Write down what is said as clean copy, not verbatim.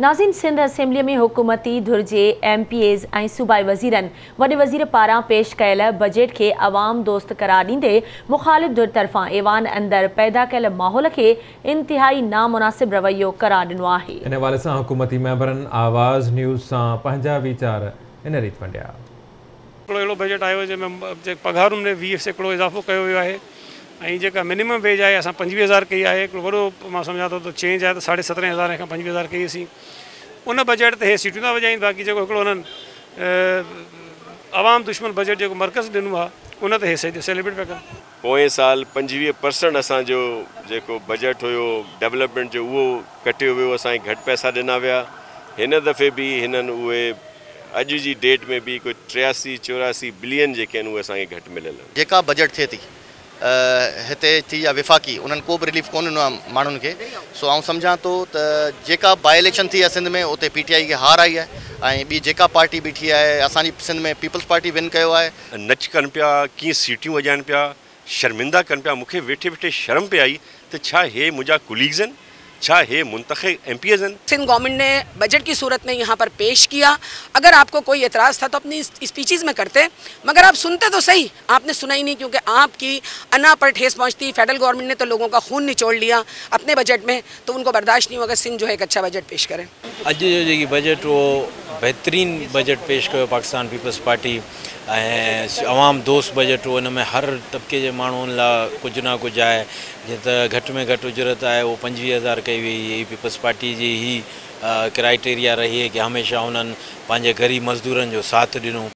नाज़िन Sindh assembly में हुकूमती धुर्जे MPAs ऐं सूबाई वज़ीरनि वॾे वज़ीर पारां पेश कयल बजट खे अवाम दोस्त करार ॾींदे मुखालिफ़ धुर तरफ़ां ऐवान अंदरि पैदा कयल माहौल खे इंतिहाई नामुनासिब रवैयो करार ॾिनो आहे। इन हवाले सां हुकूमती मेंबरनि आवाज़ न्यूज़ सां पंहिंजा वीचार इन रीति वंडिया। हिकिड़ो अहिड़ो बजट आयो जंहिंमें पघारुनि में 20% इज़ाफ़ो कयो वियो आहे ऐं जेका मिनिमम वेज आहे असां 25,000 कई आहे। हिकिड़ो वॾो मां सम्झा थो त चेंज आहे त 17,500 खां 25,000 कईसीं। उन बजट ते हे सीटियूं था वॼाइनि, बाक़ी जेको हिकिड़ो उन्हनि आवाम दुश्मन बजट जेको मर्कज़ ॾिनो आहे उन ते हे सेलिब्रेट पिया कनि। पोएं साल 25% असांजो जेको बजट हुयो डेवलपमेंट जो उहो कटियो वियो, असांखे घटि पैसा ॾिना विया। हिन दफ़े बि हिननि उहे अॼु जी डेट में बि कोई 83-84 बिलियन जेके आहिनि उहे असांखे घटि मिलियल आहिनि। जेका बजट थिए थी हिते थी या विफ़ाक़ी उन्हनि को बि रिलीफ कोन ॾिनो आहे माण्हुनि खे। सो आउं सम्झां थो त जेका बाई इलेक्शन थी आहे सिंध में उते PTI खे हार आई आहे ऐं ॿी जेका पार्टी बीठी आहे असांजी सिंध में पीपल्स पार्टी विन कयो आहे। नच कनि पिया, कीअं सीटियूं वॼाइनि पिया, शर्मिंदा कनि पिया। मूंखे वेठे वेठे शर्म पे आई त छा हे मुंहिंजा कुलीग्स आहिनि, छा हे मुंतखब MPAs हैं। सिंध गवर्नमेंट ने बजट की सूरत में यहाँ पर पेश किया। अगर आपको कोई एतराज़ था तो अपनी स्पीचेज़ में करते, मगर आप सुनते तो सही, आपने सुना ही नहीं क्योंकि आपकी अना पर ठेस पहुँचती। फेडरल गवर्नमेंट ने तो लोगों का खून निचोड़ लिया अपने बजट में, तो उनको बर्दाश्त नहीं होगा। सिंध जो है एक अच्छा बजट पेश करें। अज जो बजट वो बेहतरीन बजट पेश किया पाकिस्तान पीपल्स पार्टी, अवाम दोस्त बजट हो। इनमें हर तबके के मानून ला कुछ ना कुछ है, जैसे घट में घट उजरत है वो 25,000 कई हुई। पीपल्स पार्टी की ही क्राइटेरिया रही है कि हमेशा उन्हें पांजे गरीब मजदूरन जो साथ दिनों।